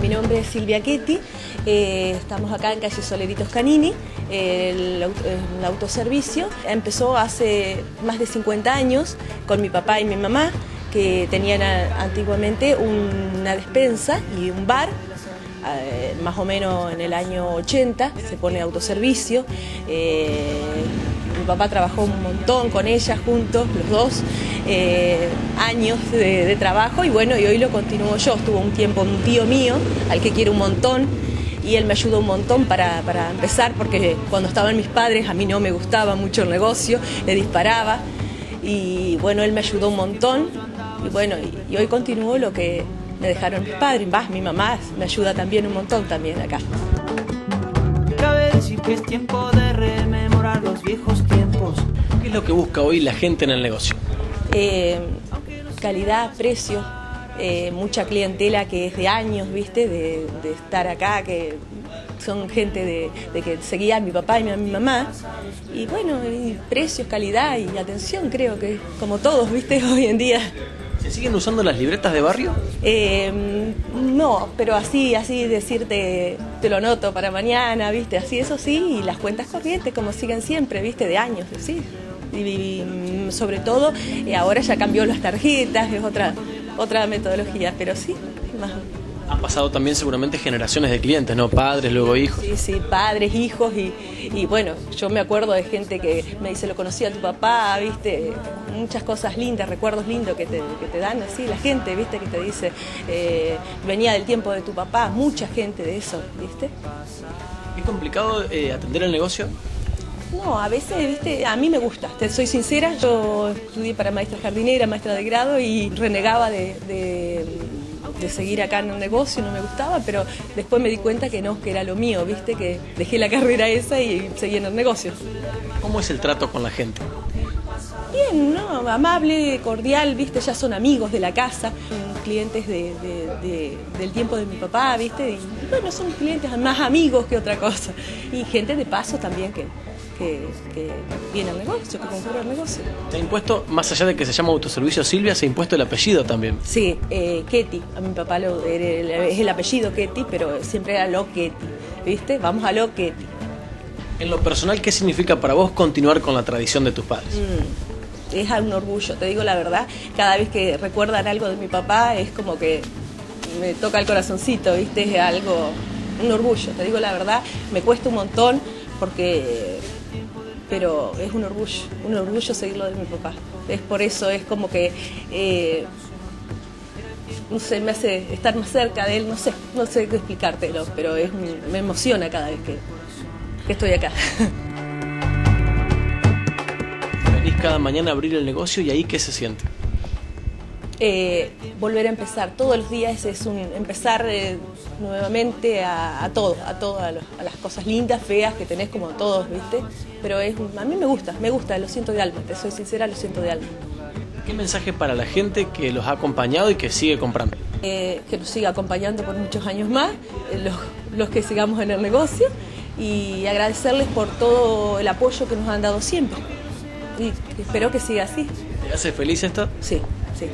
Mi nombre es Silvia Keti, estamos acá en calle Soleditos Canini, el autoservicio. Empezó hace más de 50 años con mi papá y mi mamá, que tenían antiguamente una despensa y un bar. Más o menos en el año 80 se pone autoservicio. Mi papá trabajó un montón con ella, juntos, los dos, años de trabajo, y bueno, y hoy lo continúo yo. Estuvo un tiempo un tío mío, al que quiero un montón, y él me ayudó un montón para empezar, porque cuando estaban mis padres a mí no me gustaba mucho el negocio, le disparaba, y bueno, él me ayudó un montón, y bueno, y hoy continúo lo que me dejaron mis padres. Más mi mamá me ayuda también un montón también acá. Cabe decir que es tiempo de rememorar los viejos tiempos. ¿Qué es lo que busca hoy la gente en el negocio? Calidad, precio, mucha clientela que es de años, ¿viste? De estar acá, que son gente de que seguía a mi papá y a mi mamá. Y bueno, y precios, calidad y atención, creo que como todos, ¿viste? Hoy en día. ¿Se siguen usando las libretas de barrio? No, pero así decirte, te lo anoto para mañana, ¿viste? Así, eso sí, y las cuentas corrientes, como siguen siempre, ¿viste? De años, sí. Y sobre todo, ahora ya cambió las tarjetas, es otra metodología, pero sí, más. Han pasado también seguramente generaciones de clientes, ¿no? Padres, luego hijos. Sí, padres, hijos y bueno, yo me acuerdo de gente que me dice, lo conocí a tu papá, ¿viste? Muchas cosas lindas, recuerdos lindos que te dan así la gente, ¿viste? Que te dice, venía del tiempo de tu papá, mucha gente de eso, ¿viste? ¿Es complicado atender el negocio? No, a veces, ¿viste? A mí me gusta, te soy sincera, yo estudié para maestra jardinera, maestra de grado, y renegaba de seguir acá en un negocio, no me gustaba, pero después me di cuenta que no, que era lo mío, ¿viste? Que dejé la carrera esa y seguí en el negocio. ¿Cómo es el trato con la gente? Bien, ¿no? Amable, cordial, ¿viste? Ya son amigos de la casa, son clientes del tiempo de mi papá, ¿viste? Y bueno, son clientes más amigos que otra cosa. Y gente de paso también que viene al negocio, que concurre al negocio. ¿Te ha impuesto, más allá de que se llama autoservicio Silvia, se ha impuesto el apellido también? Sí, Keti, a mi papá es el apellido Keti, pero siempre era lo Keti, ¿viste? Vamos a lo Keti. En lo personal, ¿qué significa para vos continuar con la tradición de tus padres? Es un orgullo, te digo la verdad, cada vez que recuerdan algo de mi papá es como que me toca el corazoncito, ¿viste? Es algo, un orgullo, te digo la verdad, me cuesta un montón porque... Pero es un orgullo seguirlo de mi papá. Es por eso, es como que, no sé, me hace estar más cerca de él, no sé qué explicártelo, pero me emociona cada vez que estoy acá. Venís cada mañana a abrir el negocio y ahí, ¿qué se siente? Volver a empezar, todos los días es empezar nuevamente a las cosas lindas, feas que tenés como todos, ¿viste? Pero a mí me gusta, lo siento de alma, te soy sincera, lo siento de alma. ¿Qué mensaje para la gente que los ha acompañado y que sigue comprando? Que nos siga acompañando por muchos años más, los que sigamos en el negocio, y agradecerles por todo el apoyo que nos han dado siempre, y espero que siga así. ¿Te hace feliz esto? Sí. Sí,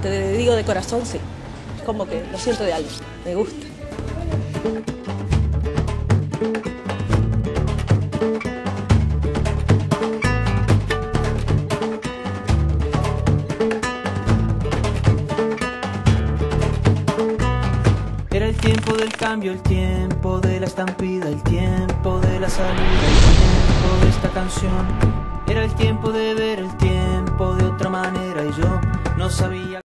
te digo de corazón, sí. Como que lo siento de algo, me gusta. Era el tiempo del cambio, el tiempo de la estampida, el tiempo de la salida, el tiempo de esta canción. Era el tiempo de ver el tiempo de otra manera y yo no sabía.